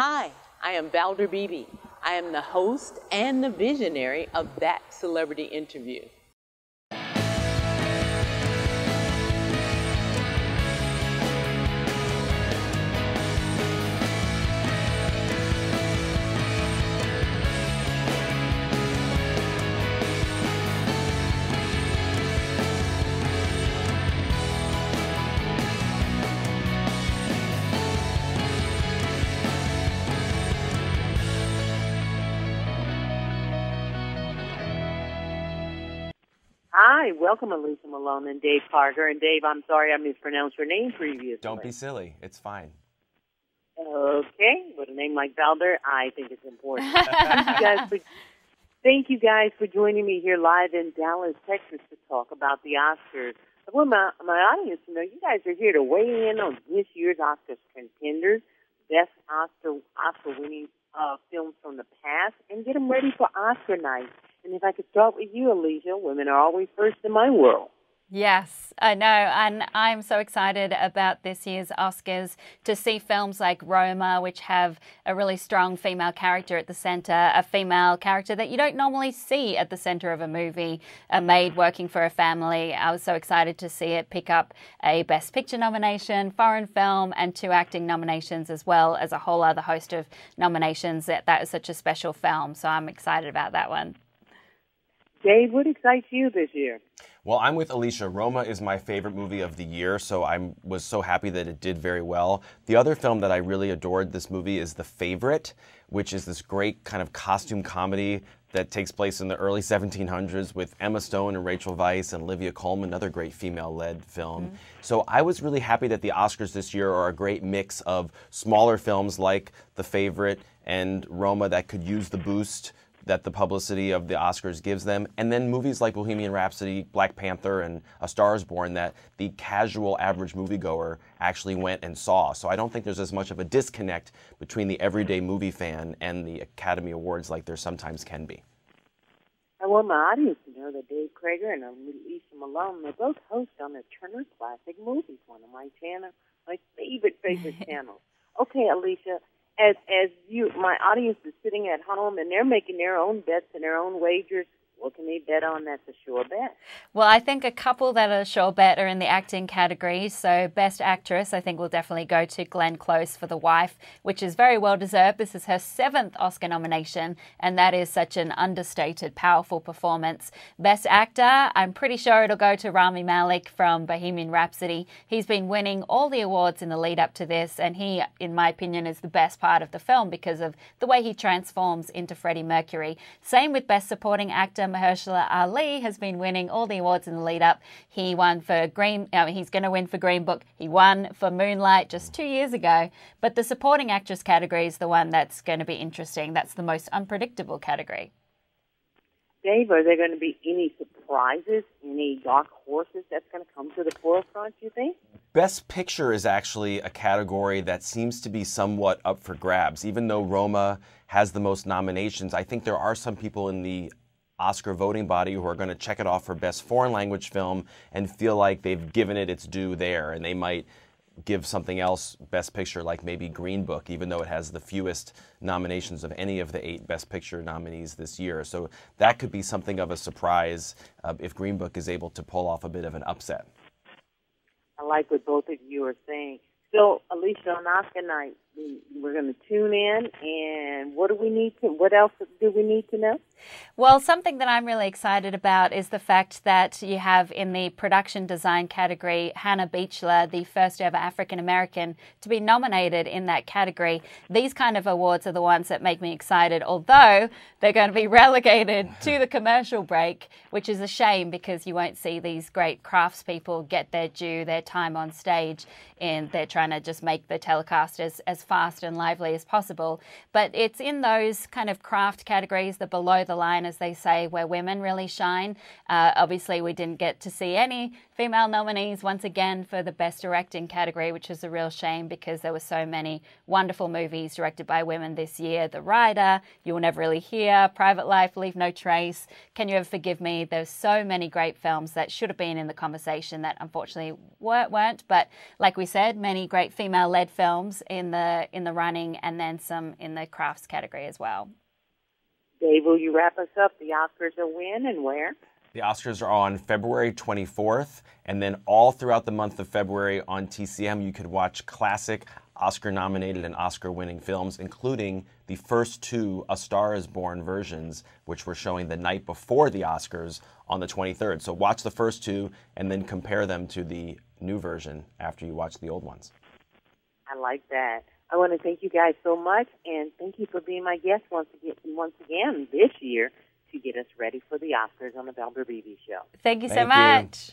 Hi, I am Valder Beebe. I am the host and the visionary of That Celebrity Interview. Hi, welcome Alicia Malone and Dave Karger. And Dave, I'm sorry I mispronounced your name previously. Don't be silly. It's fine. Okay. With a name like Valder, I think it's important. Thank you guys for joining me here live in Dallas, Texas to talk about the Oscars. I want my audience to know you guys are here to weigh in on this year's Oscars contenders, best Oscar-winning films from the past, and get them ready for Oscar night. And if I could start with you, Alicia, women are always first in my world. Yes, I know. And I'm so excited about this year's Oscars to see films like Roma, which have a really strong female character at the center, a female character that you don't normally see at the center of a movie, a maid working for a family. I was so excited to see it pick up a Best Picture nomination, foreign film, and 2 acting nominations, as well as a whole other host of nominations. That was such a special film. So I'm excited about that one. Dave, what excites you this year? Well, I'm with Alicia. Roma is my favorite movie of the year, so I was so happy that it did very well. The other film that I really adored this movie is The Favorite, which is this great kind of costume comedy that takes place in the early 1700s with Emma Stone and Rachel Weisz and Olivia Colman, another great female-led film. Mm-hmm. So I was really happy that the Oscars this year are a great mix of smaller films like The Favorite and Roma that could use the boost that the publicity of the Oscars gives them, and then movies like Bohemian Rhapsody, Black Panther, and A Star is Born that the casual average moviegoer actually went and saw. So I don't think there's as much of a disconnect between the everyday movie fan and the Academy Awards like there sometimes can be. I want my audience to know that Dave Karger and Alicia Malone, they're both hosts on the Turner Classic Movies, one of my channels, my favorite channels. Okay, Alicia, As you, my audience is sitting at home and they're making their own bets and their own wagers, what can they bet on that's a sure bet? Well, I think a couple that are sure bet are in the acting category. So Best Actress, I think, will definitely go to Glenn Close for The Wife, which is very well deserved. This is her 7th Oscar nomination, and that is such an understated, powerful performance. Best Actor, I'm pretty sure it'll go to Rami Malek from Bohemian Rhapsody. He's been winning all the awards in the lead up to this, and he, in my opinion, is the best part of the film because of the way he transforms into Freddie Mercury. Same with Best Supporting Actor. Mahershala Ali has been winning all the awards in the lead up. He won for he's going to win for Green Book. He won for Moonlight just 2 years ago. But the supporting actress category is the one that's going to be interesting. That's the most unpredictable category. Dave, are there going to be any surprises, any dark horses that's going to come to the forefront, you think? Best Picture is actually a category that seems to be somewhat up for grabs. Even though Roma has the most nominations, I think there are some people in the Oscar voting body who are going to check it off for Best Foreign Language Film and feel like they've given it its due there, and they might give something else Best Picture, like maybe Green Book, even though it has the fewest nominations of any of the 8 Best Picture nominees this year. So that could be something of a surprise if Green Book is able to pull off a bit of an upset. I like what both of you are saying. So, Alicia, on Oscar night, we're going to tune in, and what else do we need to know? Well, something that I'm really excited about is the fact that you have in the production design category, Hannah Beachler, the first ever African-American to be nominated in that category. These kind of awards are the ones that make me excited, although they're going to be relegated to the commercial break, which is a shame because you won't see these great craftspeople get their due, their time on stage, and they're trying to just make the telecast as fast and lively as possible. But it's in those kind of craft categories, the below the line, as they say, where women really shine. Obviously, we didn't get to see any female nominees once again for the Best Directing category, which is a real shame because there were so many wonderful movies directed by women this year. The Rider, You Will Never Really Hear, Private Life, Leave No Trace, Can You Ever Forgive Me? There's so many great films that should have been in the conversation that unfortunately weren't. But like we said, many great female-led films in the in the running, and then some in the crafts category as well. Dave, will you wrap us up? The Oscars are when and where? The Oscars are on February 24th, and then all throughout the month of February on TCM, you could watch classic Oscar-nominated and Oscar-winning films, including the first two A Star is Born versions, which we're showing the night before the Oscars on the 23rd. So watch the first two and then compare them to the new version after you watch the old ones. I like that. I want to thank you guys so much, and thank you for being my guest once again this year to get us ready for the Oscars on the Valder Beebe Show. Thank you so much.